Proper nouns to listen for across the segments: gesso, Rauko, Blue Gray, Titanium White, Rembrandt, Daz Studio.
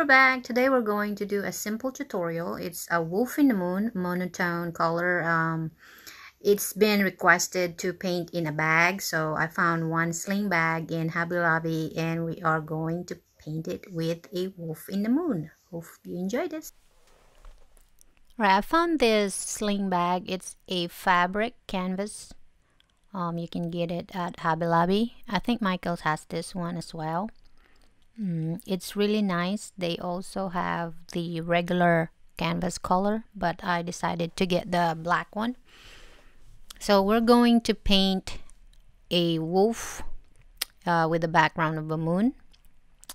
we're back. Today we're going to do a simple tutorial. It's a wolf in the moon monotone color. It's been requested to paint in a bag, so I found one sling bag in Hobby Lobby and we are going to paint it with a wolf in the moon. Hope you enjoy this. Right, I found this sling bag. It's a fabric canvas. You can get it at Hobby Lobby. I think Michael's has this one as well. It's really nice. They also have the regular canvas color, but I decided to get the black one. So we're going to paint a wolf with the background of a moon.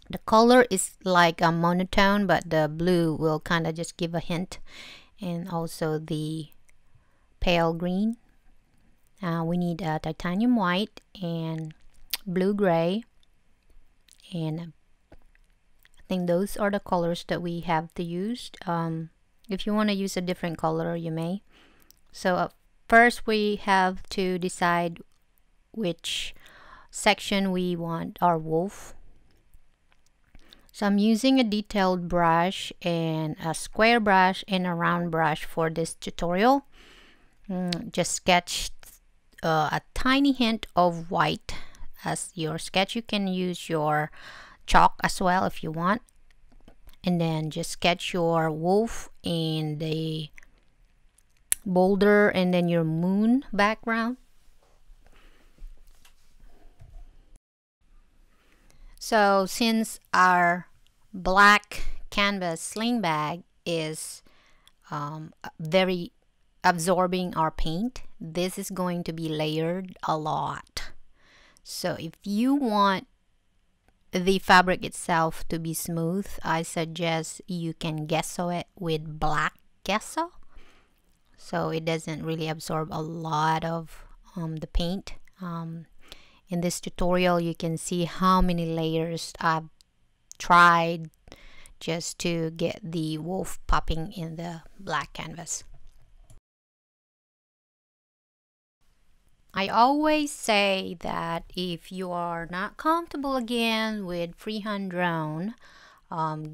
The color is like a monotone, but the blue will kind of just give a hint, and also the pale green. We need a titanium white and blue gray, and I think those are the colors that we have to use. If you want to use a different color, you may. So first we have to decide which section we want our wolf. So I'm using a detailed brush and a square brush and a round brush for this tutorial. Just sketch a tiny hint of white as your sketch. You can use your chalk as well if you want. And then just sketch your wolf in the boulder and then your moon background. So since our black canvas sling bag is very absorbing our paint, this is going to be layered a lot. So if you want the fabric itself to be smooth, I suggest you can gesso it with black gesso, so it doesn't really absorb a lot of the paint. In this tutorial you can see how many layers I've tried just to get the wolf popping in the black canvas. I always say that if you are not comfortable again with freehand drawn,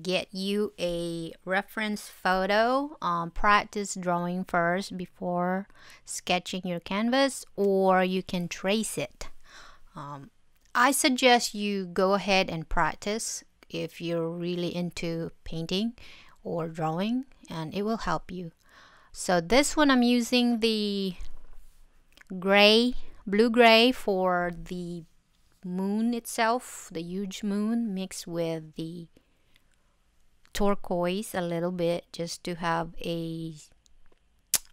get you a reference photo, practice drawing first before sketching your canvas, or you can trace it. I suggest you go ahead and practice if you're really into painting or drawing, and it will help you. So this one I'm using the gray, blue gray for the moon itself, the huge moon, mixed with the turquoise a little bit, just to have a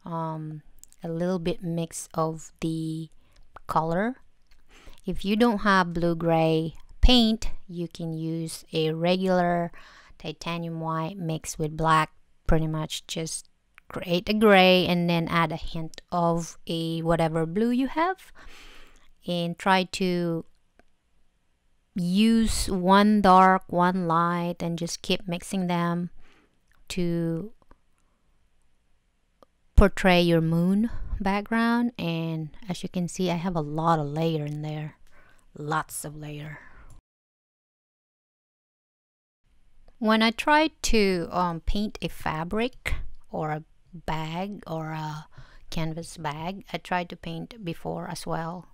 little bit mix of the color. If you don't have blue gray paint, you can use a regular titanium white mixed with black. Pretty much just create a gray and then add a hint of a whatever blue you have, and try to use one dark, one light, and just keep mixing them to portray your moon background. And as you can see, I have a lot of layer in there, lots of layer. When I try to paint a fabric or a bag or a canvas bag, I try to paint before as well.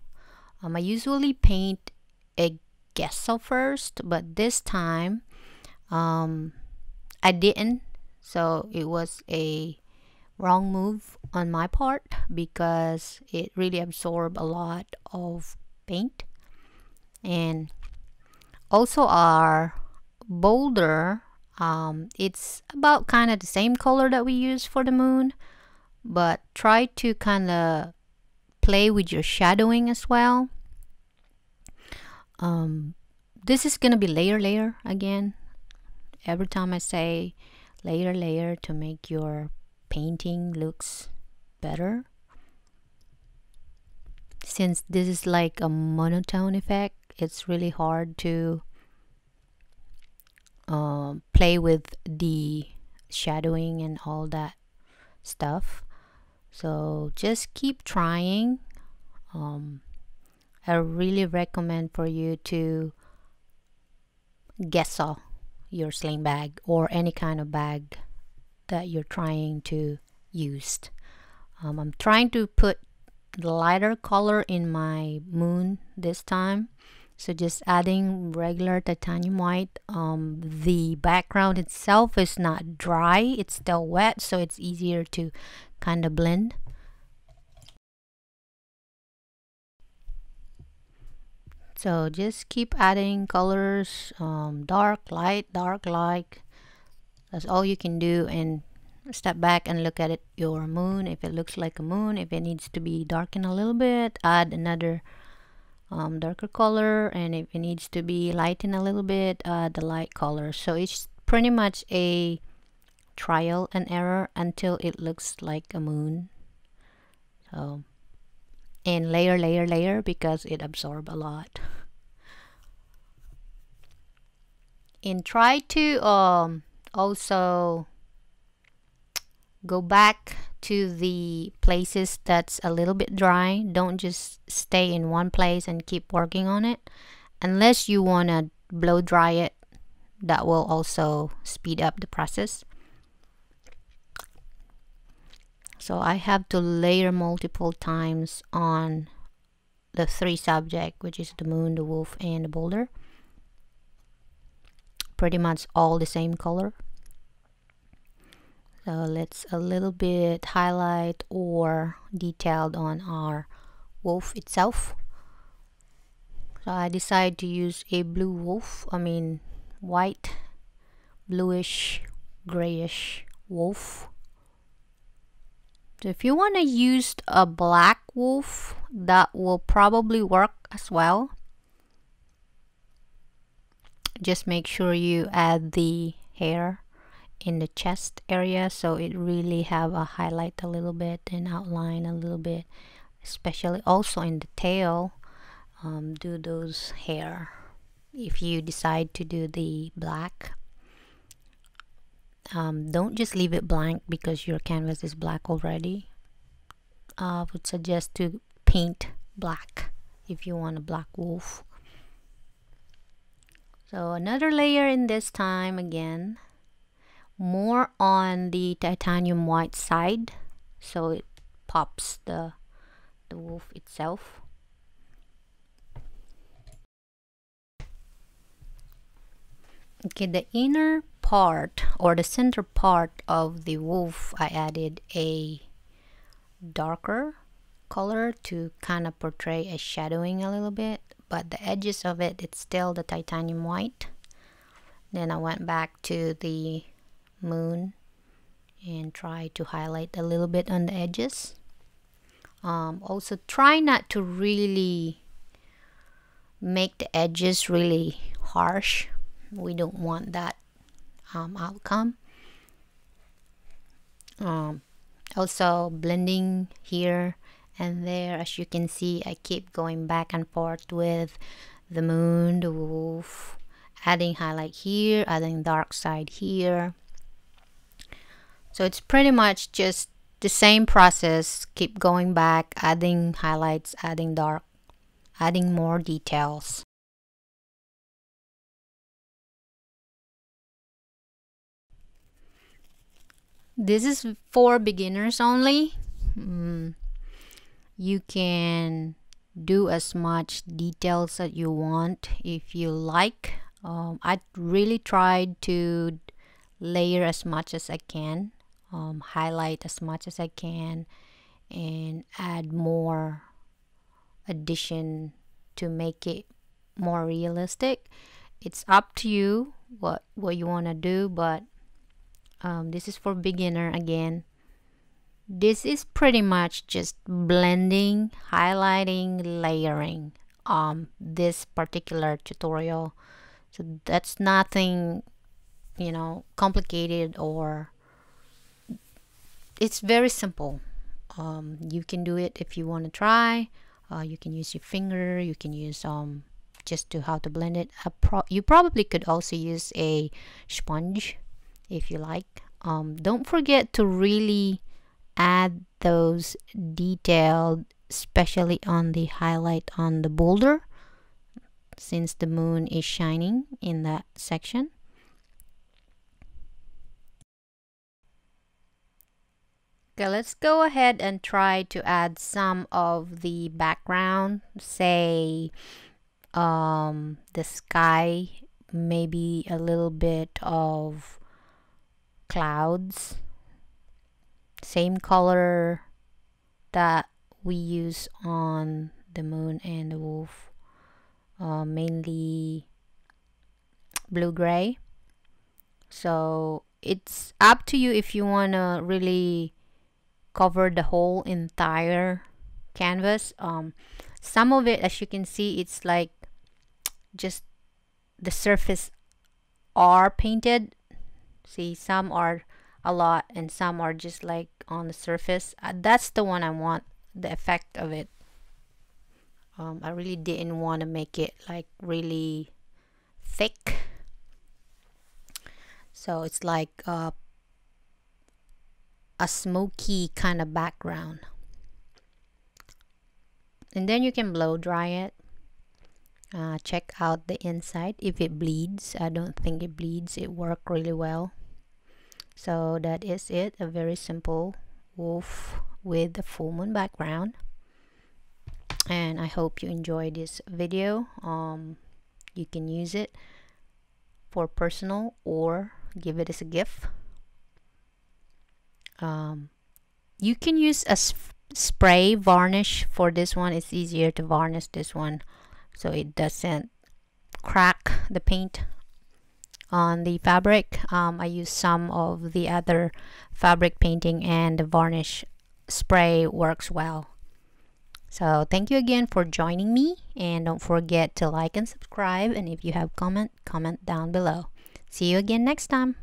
I usually paint a gesso first, but this time I didn't, so it was a wrong move on my part because it really absorbed a lot of paint. And also our boulder, it's about kind of the same color that we use for the moon, but try to kind of play with your shadowing as well. This is gonna be layer again. Every time I say layer to make your painting looks better. Since this is like a monotone effect, it's really hard to play with the shadowing and all that stuff. So just keep trying. I really recommend for you to gesso your sling bag or any kind of bag that you're trying to use. I'm trying to put lighter color in my moon this time, so just adding regular titanium white. The background itself is not dry, it's still wet, so it's easier to kind of blend. So just keep adding colors, dark, light, dark, light. That's all you can do, and step back and look at it, your moon. If it looks like a moon, if it needs to be darkened a little bit, add another darker color, and if it needs to be lightened a little bit, add the light color. So it's pretty much a trial and error until it looks like a moon. So, and layer, layer, layer, because it absorbs a lot. And try to also go back to the places that's a little bit dry. Don't just stay in one place and keep working on it, unless you want to blow dry it. That will also speed up the process. So I have to layer multiple times on the three subjects, which is the moon, the wolf, and the boulder. Pretty much all the same color. So let's a little bit highlight or detailed on our wolf itself. So I decided to use a blue wolf, I mean white, bluish, grayish wolf. So if you want to use a black wolf, that will probably work as well. Just make sure you add the hair in the chest area, so it really have a highlight a little bit and outline a little bit, especially also in the tail. Do those hair if you decide to do the black. Don't just leave it blank because your canvas is black already. I would suggest to paint black if you want a black wolf. So another layer in this time again, more on the titanium white side, so it pops the wolf itself. Okay, the inner part or the center part of the wolf, I added a darker color to kind of portray a shadowing a little bit, but the edges of it, it's still the titanium white. Then I went back to the moon and try to highlight a little bit on the edges. Also try not to really make the edges really harsh. We don't want that outcome. Also blending here and there. As you can see, I keep going back and forth with the moon, the wolf, adding highlight here, adding dark side here. So it's pretty much just the same process. Keep going back, adding highlights, adding dark, adding more details. This is for beginners only. You can do as much details that you want if you like. I really tried to layer as much as I can, highlight as much as I can, and add more addition to make it more realistic. It's up to you what you want to do, but this is for beginner again. This is pretty much just blending, highlighting, layering, this particular tutorial. So that's nothing, you know, complicated, or it's very simple. You can do it if you want to try. You can use your finger, you can use just to how to blend it. You probably could also use a sponge if you like. Don't forget to really add those detailed, especially on the highlight on the boulder, since the moon is shining in that section. Okay, let's go ahead and try to add some of the background, say the sky, maybe a little bit of clouds, same color that we use on the moon and the wolf, mainly blue gray. So it's up to you if you want to really cover the whole entire canvas. Some of it, as you can see, it's like just the surface are painted. See, some are a lot and some are just like on the surface. That's the one I want, the effect of it. I really didn't want to make it like really thick, so it's like a smoky kind of background. And then you can blow dry it. Check out the inside if it bleeds. I don't think it bleeds. It worked really well. So that is it, a very simple wolf with a full moon background. And I hope you enjoy this video. You can use it for personal or give it as a gift. You can use a spray varnish for this one. It's easier to varnish this one so it doesn't crack the paint on the fabric. I use some of the other fabric painting and the varnish spray works well. So thank you again for joining me, and don't forget to like and subscribe, and if you have comment down below. See you again next time.